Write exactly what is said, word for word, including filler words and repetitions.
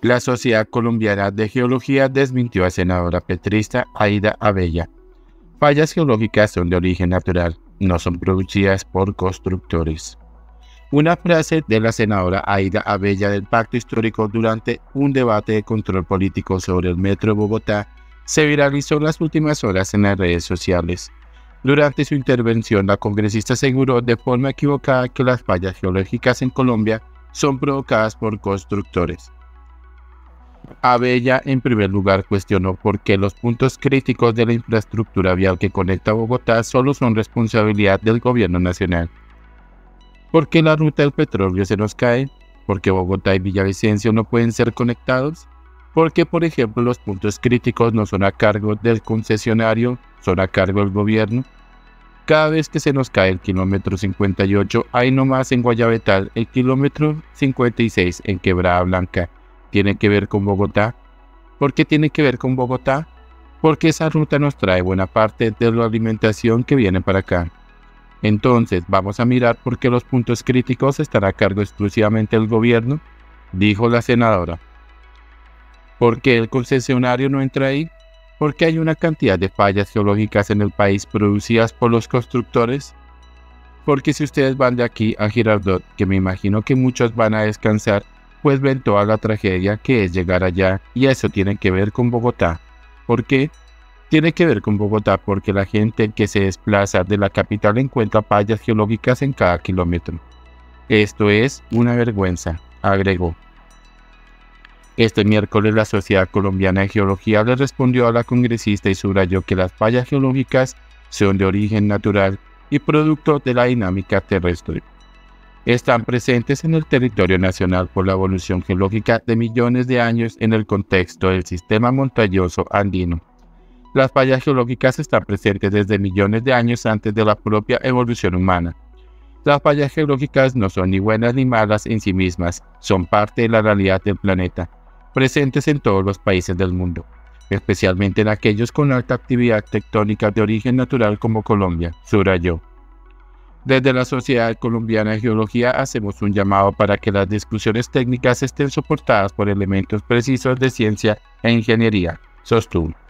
La Sociedad Colombiana de Geología desmintió a senadora petrista Aída Avella. Fallas geológicas son de origen natural, no son producidas por constructores. Una frase de la senadora Aída Avella del Pacto Histórico durante un debate de control político sobre el Metro de Bogotá se viralizó en las últimas horas en las redes sociales. Durante su intervención, la congresista aseguró de forma equivocada que las fallas geológicas en Colombia son provocadas por constructores. Avella, en primer lugar, cuestionó por qué los puntos críticos de la infraestructura vial que conecta a Bogotá solo son responsabilidad del gobierno nacional. ¿Por qué la ruta del petróleo se nos cae? ¿Por qué Bogotá y Villavicencio no pueden ser conectados? ¿Por qué, por ejemplo, los puntos críticos no son a cargo del concesionario, son a cargo del gobierno? Cada vez que se nos cae el kilómetro cincuenta y ocho, hay nomás en Guayabetal, el kilómetro cincuenta y seis en Quebrada Blanca. ¿Tiene que ver con Bogotá? ¿Por qué tiene que ver con Bogotá? Porque esa ruta nos trae buena parte de la alimentación que viene para acá. Entonces, vamos a mirar por qué los puntos críticos están a cargo exclusivamente del gobierno, dijo la senadora. ¿Por qué el concesionario no entra ahí? Porque hay una cantidad de fallas geológicas en el país producidas por los constructores. Porque si ustedes van de aquí a Girardot, que me imagino que muchos van a descansar, pues ven toda la tragedia que es llegar allá, y eso tiene que ver con Bogotá. ¿Por qué? Tiene que ver con Bogotá porque la gente que se desplaza de la capital encuentra fallas geológicas en cada kilómetro. Esto es una vergüenza, agregó. Este miércoles la Sociedad Colombiana de Geología le respondió a la congresista y subrayó que las fallas geológicas son de origen natural y producto de la dinámica terrestre. Están presentes en el territorio nacional por la evolución geológica de millones de años en el contexto del sistema montañoso andino. Las fallas geológicas están presentes desde millones de años antes de la propia evolución humana. Las fallas geológicas no son ni buenas ni malas en sí mismas, son parte de la realidad del planeta, presentes en todos los países del mundo, especialmente en aquellos con alta actividad tectónica de origen natural como Colombia, subrayó. Desde la Sociedad Colombiana de Geología hacemos un llamado para que las discusiones técnicas estén soportadas por elementos precisos de ciencia e ingeniería, sostuvo.